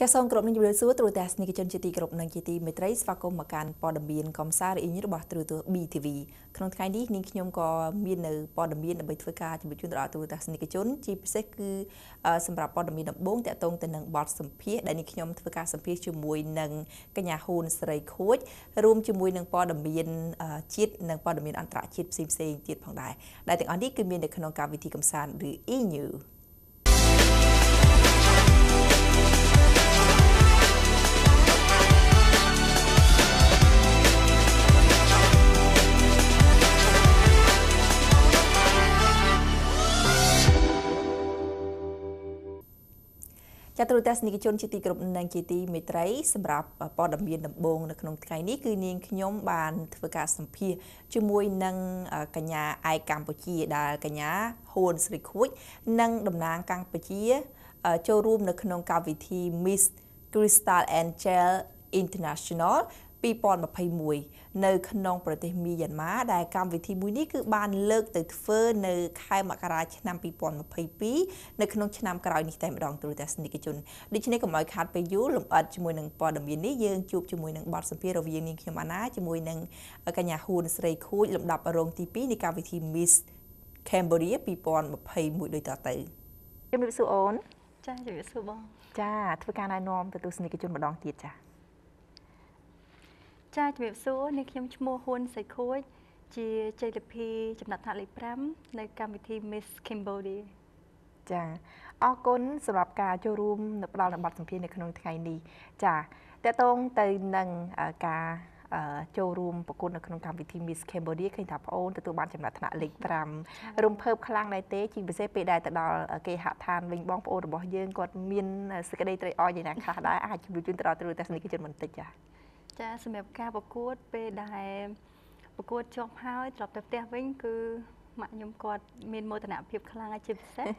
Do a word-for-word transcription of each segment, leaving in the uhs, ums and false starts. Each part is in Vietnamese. Các song cụm những điều xưa từ test những cái chương trình cụm những cái mấy trái và có một can bỏ đầm biên công xa để những bỏ từ từ bê tê vê. Còn cái này những nhóm có biên ở bỏ đầm biên ở bên phía ca chuẩn bị chuyên đào từ test những cái chốn chỉ sẽ cứ sản phẩm bỏ đầm biên bốn tại tông từ những bọt sản phía để những nhóm phía ca sản phía chìm mùi những cái nhà hồn sợi khối rôm chìm mùi những bỏ đầm biên chết những bỏ đầm biên ăn trả chết xem xem chết bằng đại đại tiếng anh đi cứ biên để khán giả vị trí công sản được ý nhiều. Các đối tác này chọn chỉ tị group nâng chỉ tị mấy trái, sản phẩm bỏ đầm biên đầm bông là không cái này cứ nên nhóm bàn thưa cả sản phẩm, chứ môi nâng cả nhà ai Campuchia đã cả nhà hồn sri khối nâng đầm nang Campuchia châu rùm là không cái vị thi Miss Crystal Angel International. Bị bọn mà phải mùi, nơi khăn nông bởi tế mi dân má, đại cam vì thi mùi ní cứ bàn lợt từ phơ nơi khai mạc ra chân nằm bị bọn mà phải bí, nơi khăn nông chân nằm cả rào ní tay mà đoàn tụi ta xin đi cái chôn. Đi chân này có mọi khát bây dụ lộm ớt cho mùi nâng bọn đầm yên ní dương, chụp cho mùi nâng bọt xâm phía rồi viên ní khi mà ná, cho mùi nâng cả nhà hồn sợi khối lộm đạp ở rộng tí bí ní cam vì thi Miss Cambodia bị bọn mà phải mùi đôi tỏ tử. Châm bị sưu ổn? Chà, châm bị sưu bông. Chà, thưa ca này nôm tụi xin đi cái chôn mà đoàn tiệt chà. Cha chuẩn bị số nên khi mua hôn sấy khối chỉ chơi được phi chụp đặt thằng lấy pram nơi cam vị thi Miss Cambodia. Chà, ở côn sờ bạc cả châu rùm nộp đào nộp bạc sản phi này khăn ông thay đi. Chà, tại tông từ nâng cả châu rùm bạc côn nộp khăn ông cam vị thi Miss Cambodia khi tháp ôn từ tụ ban chụp đặt thằng lấy pram rùm phơi khăn này té chỉ bị xếp bị đại tại đào cây hạ than bình bong ôn được bỏ dưng còn miên sự cái đây trời oi vậy nè khá đã ai chụp được chuyên từ đào từ từ cái chuyện mình tịch chà. Cha xem đẹp ca bạc cốt về đài bạc cốt chọc hao chọc đẹp đẹp với cứ mạ nhôm cọt miền mô tả phiệp khang ai chìm xét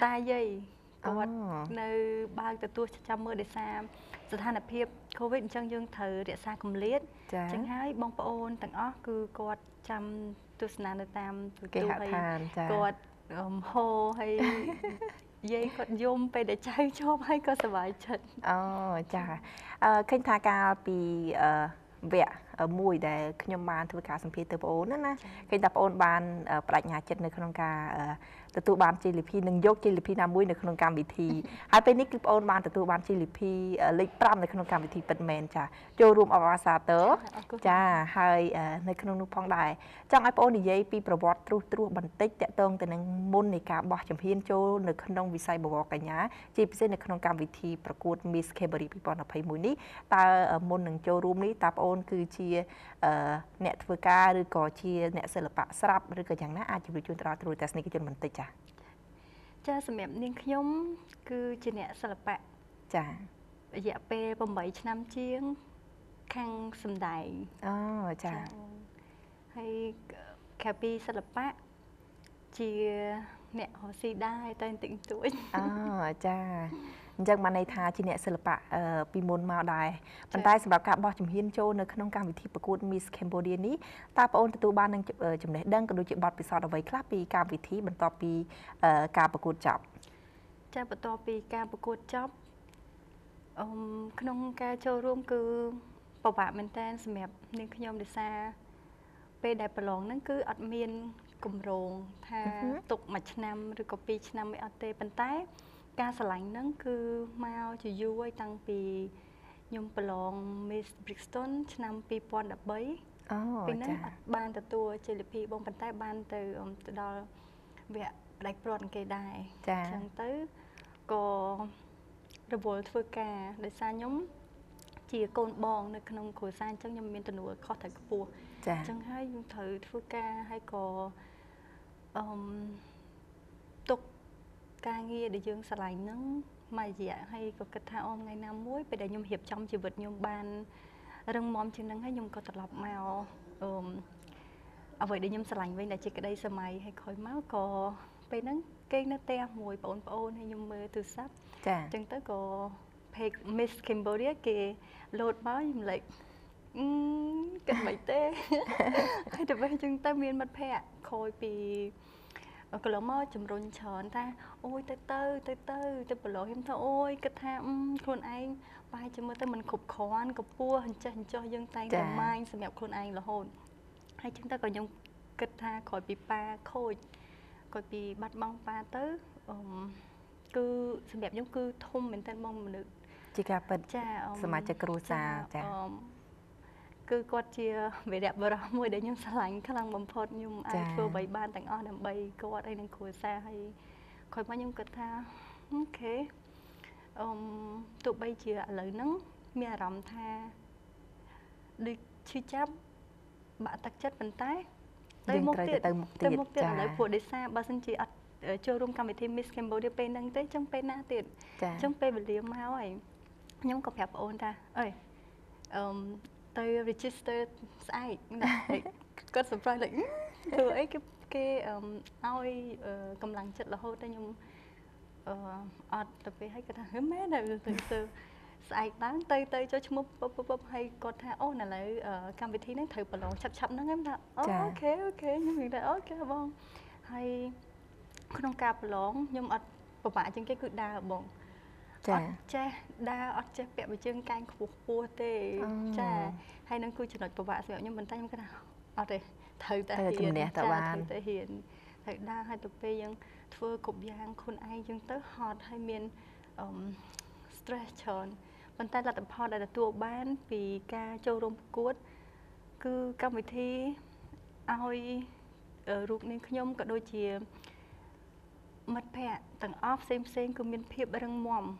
tai dây cọt nơi ba từ tua trăm mơ để xa sự than đẹp phiệp covid trong dương thời để xa cùng liệt tránh hái bong pôn tặng ó cứ cọt trăm tu sanh nơi tam tu hay cọt hồ hay dây còn yôm về để chơi cho hay có sờ bài chân. Ờ, chà. Khi thà cả bị vẽ mùi để khi bàn thưa cả sản phẩm từ ôn đó na. Khi tập ôn bàn phải nhà chân được không cả từ tụ bàn chỉ lìp phi nâng dốc chỉ lìp phi nam mùi được không cả bị thì. Hai bên nick ôn bàn từ tụ bàn chỉ lìp phi lịch pram được không cả bị thì bận men chà. Châu rùm ở xa tớ. Chà, hai nơi không nụ phong đài. Trong ai ôn thì dây pi robot tru tru bẩn tích tẹt tông từ nâng môn này cả bỏ chấm hiên châu được không đông vì sai bỏ cả nhá. Chỉ biết được không cả bị thìประกวด Miss Cambodia bị bọn ở phải mùi ní. Ta môn nâng châu rùm ní tập ôn cứ chia nẹt vừa ca rồi có chia nẹt sờ lập sáp rồi có chẳng nã chụp được chuyên tao từ test này cái chuyên mình tịch chả. Chả xem em nên nhóm cứ chia nẹt sờ lập chả. Dạ pe bầm bảy năm chiếng khăn sầm đại. Oh chả. Hay capi sờ lập chia nẹt hồ si đai tay tịnh tuổi. Oh chả. Chẳng mà này thà chị nè sơ lập bì môn màu đài bàn tay sơ lập cả bỏ chùm hiên châu nơi khăn ông cảm vị thi bạc Miss Cambodia ní ta bảo ôn tự ban nâng chùm này đăng còn đôi chuyện bọt bì sọt ở với club bì cảm vị thi bàn tòa bì cả bạc cốt chọc cha bàn tòa bì cả bạc cốt chọc khăn ông ca châu rôm cứ bảo bạn mình tên sơ mẹp nên khăn ông được xa về đại bảo lòng nâng cứ ọt miên cùng rồng tha tục mạch năm rồi có bì năm mới ọt tê bàn tay ca sờ lạnh nắng cứ mau chỉ vui tăng vì nhung plong Miss Brixton năm vì bọn đã bấy vì nắng ban từ tua chỉ là vì bông bàn tay ban từ từ đó việc đại bọn cây đài chẳng tới có rồi buổi phơi cà để xa nhúng chỉ còn bòn nơi khung khổ san trong nhung miền tây nổi khó thấy cái bùa chẳng hay thử phơi cà hay có tục ca nghe để dương sờ lạnh nắng mai dạ hay có cái thao ôm ngày nam muối bây giờ nhung hiệp trong chỉ vượt nhung ban rừng mom trên nắng hay nhung có tật lọc màu ở vậy để nhung sờ lạnh bên là chỉ cái đây sờ mày hay khói máu cò bây nắng cây nó te mùi bồn bồn hay nhung mưa từ sắp chân tới cò Miss Cambodia kì lột máu nhung lệch cần mấy tê hay được bây chân ta miên mặt phe khôi vì Còn lỡ mơ chùm rôn chờn ta ôi tới tư tới tư tới bộ lộ hiếm thơ ôi kết tha khuôn anh bài chùm mơ tới mình khục khó ăn cục bua hình cho hình cho dương tay đồng mai xâm nhập khuôn anh là hồn hay chúng ta còn dùng kết tha khỏi bị ba khôi khỏi bị bắt băng ba tới cư xâm nhập giống cư thông mình tên mong mình được chị gặp bật xâm nhập cho cửu xa cứ quạt chia về đẹp bờ rau môi để nhung xa lạnh khả năng bấm phốt nhung ai vừa bày ban tặng o đầm bày quạt ai đang cùi xa hay khỏi bao nhung cất tha ok um, tụ bay chia lời nắng mía rầm tha được chi chấp bạn tắc chất vận tải tới mục tiêu tới mục tiêu lời phụ để xa ba sinh chị chơi room cam về thêm Miss Cambodia pe năng tới trong pe na tiền trong pe về liếm máu ấy nhung có phép ôn ta ơi tới register sai có surprise lĩnh từ ấy cái cái oi cầm lăng chật là hô ta nhung ọt tập về hay cái thằng hớm mé này từ từ sai tán tây tây cho chúng bốp bốp bốp hay có tha ô này lại cam vị thí nó thử bờ lon chập chập nó em ta ok ok nhưng hiện tại ok bông hay không cà bờ lon nhưng ọt bờ bạ trên cái cứ đa bông ọt che đa ọt che bẹp với chân canh của cua tê cha hay năng cư chỉ nói của bạn nhưng mình tay nhưng cái nào ọt đây thời ta hiền cha thời ta hiền thời đa hay tập về những thưa cục giang khôn ai những tới hot hay miền stress chọn mình tay là tập hot là tua bán vì ca châu rôm cuốt cứ các vị thi ai ở ruộng nên nhôm cả đôi chia mất phe tầng off xem xem cứ miền phía rừng mỏm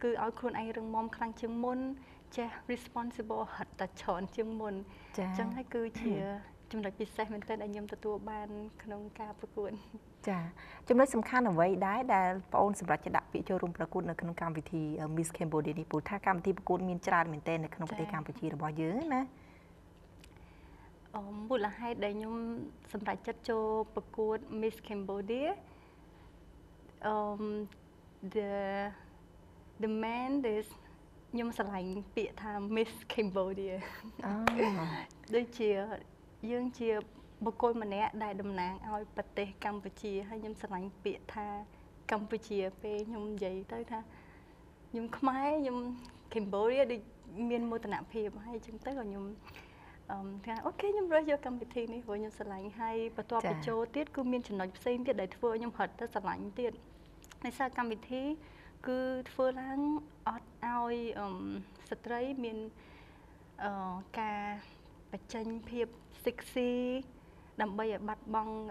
cứ ở khuôn ai rừng mom khăn chương môn cha responsible hạt ta chọn chương môn chẳng hay cứ chỉ chúng ta bị sai mình tên anh em ta tua ban khăn cà bạc cuốn chúng ta xem khăn ở vậy đấy là ôn xem là chỉ đặt vị cho rung bạc cuốn ở khăn cà vị thì Miss Cambodia đi bù tha cam thì bạc cuốn miền trà mình tên là khăn tây cam vị thì là bao nhiêu nè một là hai đấy nhung xem là chất cho bạc cuốn Miss Cambodia the the man is nhưng mà lạnh bịa tham Miss Cambodia đôi chia dương chia bậc côi mà nè đại đầm nàng ao Pate Campuchia hay nhưng mà lạnh bịa tha Campuchia về nhung giấy tới tha nhung Khmer nhung Cambodia đi miền mô tả nạp hiệp hay chúng tới còn nhung thì ok nhung rồi vô Campuchia này với nhung lạnh hay và toa bị trôi tiết cứ miền chỉ nói xem tiết đấy thôi nhung hệt ta sờ lạnh tiết này sao Campuchia cứ phơi láng ót oi straight miền cà bạch chanh phep sexy đầm bay bát băng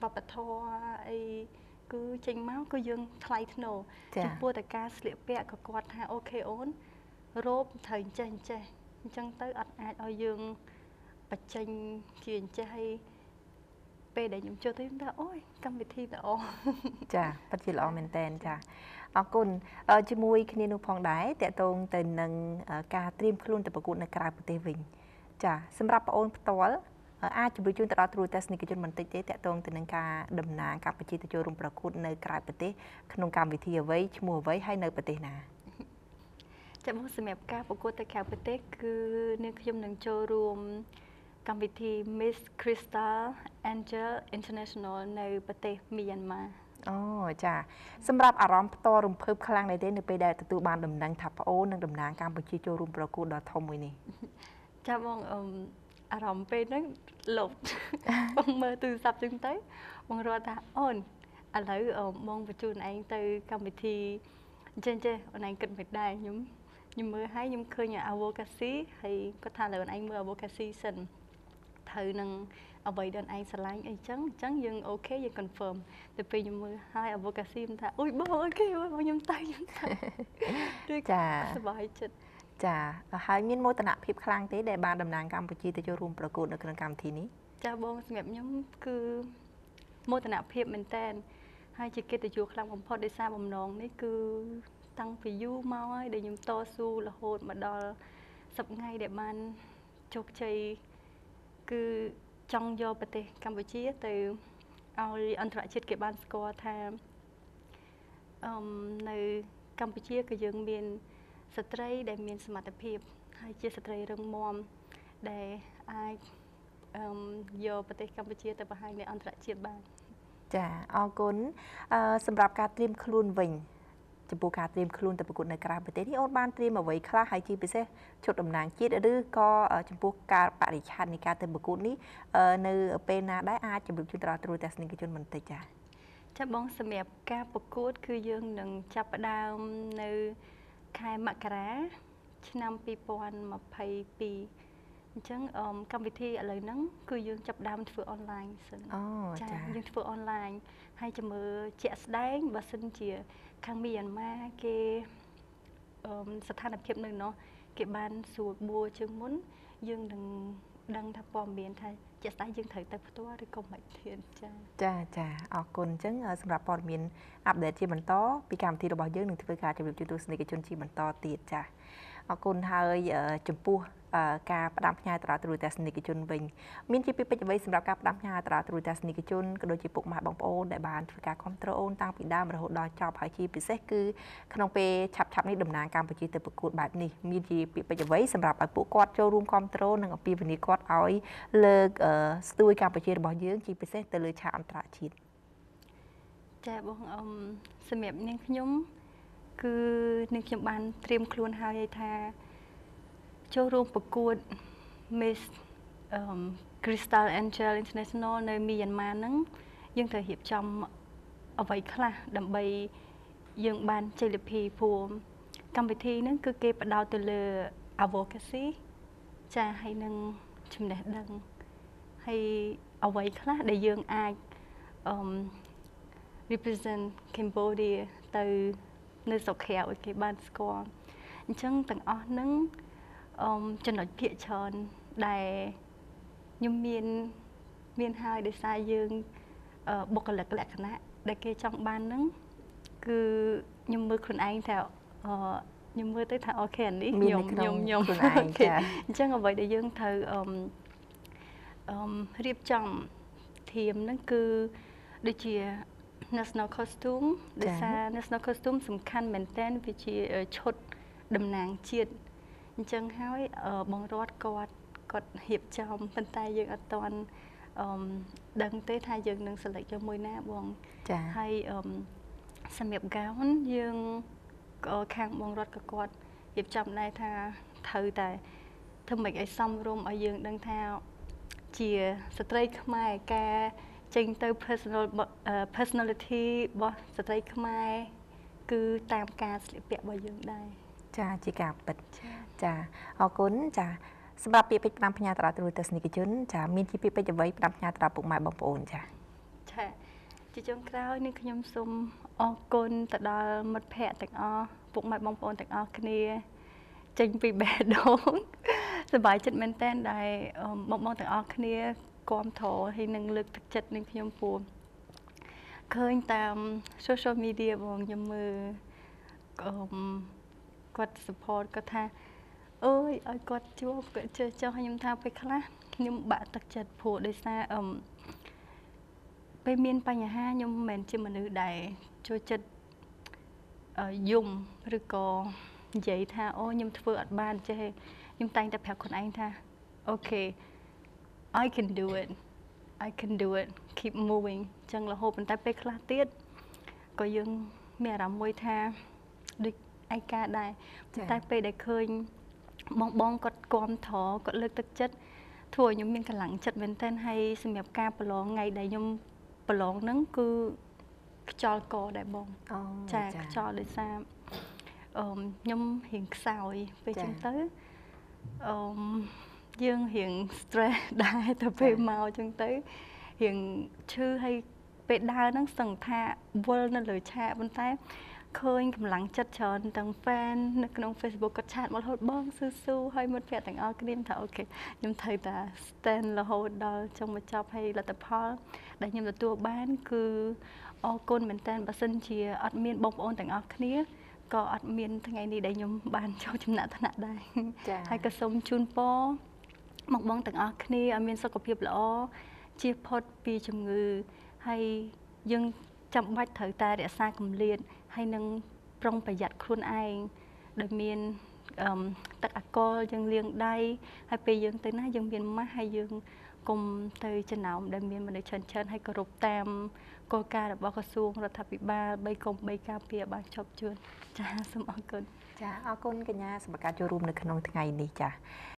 và bát thoa ấy cứ chanh máu cứ dương thay nổ chỉ mua tại cà sẹo bẹ có quạt ha ok ổn rốp thời chanh chanh chăng tới ót oi dương bạch chanh chuyện chay về để nhung cho thấy chúng ta ôi cam vịt thi đã ổn chà bắt chị lo mình tên chà ở cồn chỉ mui khi nêu phong đái tệ tôn tên nâng cà trim luôn tập cồn nâng cà bưởi vinh chà xem ra ổn toal ai chụp chung tập trôi test này cái chuyện mình tết tệ tôn tên nâng cà đầm nà cà bưởi chỉ tập trung tập cồn nâng cà bưởi không cam vịt thi ở với chỉ mua với hai nơi bưởi nà chà muốn xem đẹp cà bưởi tập cà bưởi cứ nêu khi nâng cho room cam vị thì Miss Crystal Angel International nơi bờ tây Myanmar. Oh, cha. Xem ra ở rộng to rộng phơi khăn này đến nơi đây tụi bạn đầm nắng tháp ô nâng đầm nắng Campuchia cho rộng bạc cô đào thom mới nè. Cha mong ở rộng về nó lột bằng mơ từ sập chân tới bằng rồi ta ôn ở lỡ mong và chun anh từ cam vị thì trên trên anh cần phải đai nhúng nhưng mưa hay nhúng khơi nhà avocasi hay có tha lời anh mưa avocasi sần thử năng ở vậy đơn anh sẽ lái anh trắng trắng dừng ok dừng confirm từ khi nhung mưa hai avocado ta ui bơ ok ui bao nhung tay nhung tay đôi cả sờ bài chật chà hai miếng môi tận hạ phim khang thế để ba đầm nàng Campuchia tới cho roomประกวด ở trường cam thì ní chà bông đẹp nhung cứ môi tận hạ phim mình tên hai chị kia tới chùa khang bông phật để xa bông nón đấy cứ tăng phí du mau ấy để nhung to su là hồn mà đo sập ngay để ban chụp chơi cứ trong vô bờ tây Campuchia từ ao anh thoại chết cái ban score tham nơi Campuchia cái dương miền straight để miền smart đẹp hay chia straight rừng mồm để ai vô bờ tây Campuchia từ bờ hai để anh thoại chết ban Dạ, ông cũng xâm rạp ca tìm khuôn vinh. Chúng bố ca tìm khuôn tập bụi nơi kram bởi tế thì ôn ban tìm ở với khá hay chi bởi xe chút ẩm nàng chết ở đứa có chúng bố ca bạc đi chăn này ca tìm bụi ní nơi ở bên đáy ai chẳng bụi chúng ta rồi test nên cái chôn mình tịch à. Chắc bóng xâm rạp ca bụi cứ dương nâng chạp ở đào nơi khai mạc rá chứ năm bì bọn mà phải bì chẳng um, công việc thi ở lời nắng cứ dương chập đam thử online xin oh, dương thử online hay chấm trẻ đáng và xin chỉ khang miền ma cái um, sát thanh hiệp này nó cái ban suộc bùa chương muốn dương đừng đăng tháp bom biển thay trẻ đáng dương thời tập toa để công mạnh thiện cha cha cha ở còn chẳng ở sầm rạp bom biển update chỉ mình to bị cảm thi đồ bảo dương đừng thử cả chấm được chúng tôi xin cái chương trình mình to tiệt cha ở còn hơi chấm bùa ca đam nhai tờ từ test nick chun bình miễn chỉ biết về sầm rạp ca đam nhai tờ từ test nick chun có đôi chỉ buộc mà bằng ô đại bàn với cả control tăng bị đam và hộ đòi chọc hải chi bị xét cứ không về chập chập này đầm nàng cam với chỉ từ cuộc bạt này miễn chỉ biết về sầm rạp ở bộ quạt showroom control năng ở pi vấn đề quạt ói lơ studio cam với chỉ bảo dưỡng chỉ bị xét từ lời chạm tờ chín. Chào bông ông sầm rạp nên nhóm cứ nên nhóm bàn tiêm khuôn hai tha châu rung bậc cua Miss um, Crystal Angel International nơi Myanmar nắng dương thời hiệp trong ở vậy khá đầm bay dương ban chơi lập hì phù cầm vị thi nắng cứ kê bắt đầu từ lừa advocacy cha hay nâng chùm đẹp đằng hay ở vậy khá để dương ai um, represent Cambodia từ nơi sọc khéo ở cái ban score chẳng tầng o nắng cho nói kệ tròn đài nhưng miền miền hai để sai dương bộc cả lực lệ cả nè để kê trong ban nắng cứ nhưng mưa khẩn anh thảo nhưng mưa tới thảo ở khen đi nhom nhom nhom chẳng ở vậy để dương thử riêng trong thiềm nắng cứ để chia national costume để sa national costume sủng khăn maintain vì chỉ chốt đầm nàng chiết chẳng hỏi ở bóng rót cọt cọt hiệp trong phần tay dương ở toàn đăng tới thay dương đừng xử lý cho mùi na bóng hay xâm nhập gáo dương khang bóng rót cọt hiệp trong này tha thử tại thơm mạch ấy xong rôm ở dương đăng thao chìa straight khmai ca chênh tới personal personality bó straight khmai cứ tam ca sẽ bẹp vào dương đây cha chỉ cảm bật cha họ cuốn cha sắp đặt việc làm nhà tạm thời từ sinh viên cha miễn chỉ việc với làm nhà tạm buộc mãi bấm ổn cha cha chỉ trong cái này khi nhóm sum họ cuốn từ đó mất phe từ o buộc mãi bấm ổn từ o cái này tránh bị bẻ đốn sắp bài chất maintain đại bấm bấm từ o cái này quan thổ hay năng lực thực chất nên khi nhóm buồn khơi tam social media buồn nhóm mờ quật support có tha ơi ơi quật chúa quật chơi cho hai nhóm thao phải khá nhưng bạn tật chật phụ để xa ẩm bây miên pa nhà ha nhưng mình chỉ mình nữ đại cho chật dùng rồi có giấy tha ô nhưng vượt ban chơi nhưng tay tập học còn anh tha ok I can do it I can do it keep moving chẳng là hộp mình tay phải khá tiết có dương mẹ làm môi tha được ai cả đại tai pe đại khơi bong bong cọt quan thọ cọt lực thực chất thua nhóm miền cả lặng chất bên tên hay xem đẹp ca bờ ngày đại nhóm bờ lóng nắng cứ cho cò đại bong trà cho để xa nhóm hiện sài về chân tới dương hiện stress đại tập về màu chân tới hiện chư hay về đa nắng sần tha vơi nó lời cha bên tay khơi cầm lắng chặt chờn tăng fan nông Facebook có chat một hột bong su su hơi một vẻ tặng ao cái niềm thở ok nhưng thầy ta stand là hột đó trong một chập hay là tập hall đại nhưng là tua bán cứ ao côn mình tan bà sân chia admin bong ôn tặng ao cái nĩa có admin thằng ngày đi đại nhưng bàn cho chúng nã thân nã đây hay cả sông chun po mặc bong tặng ao cái nĩa admin sau có việc là chia post pi chấm ngư hay dưng chậm bách thở ta để xa cầm liền hay nâng trong phải giặt khuôn ai đời miền tất cả cô dân liền đây hay bây dân tới nay dân miền má hay dân cùng từ chân nào đời miền mình để chân chân hay có rụp tam Cô ca đã bao cao xuống rồi tháp bị ba bay công bay ca pia ba chọc chuột. Cha, xin ơn. Cha, ơn cả nhà, xin cảm ơn cho room được khăn ông ngày này cha.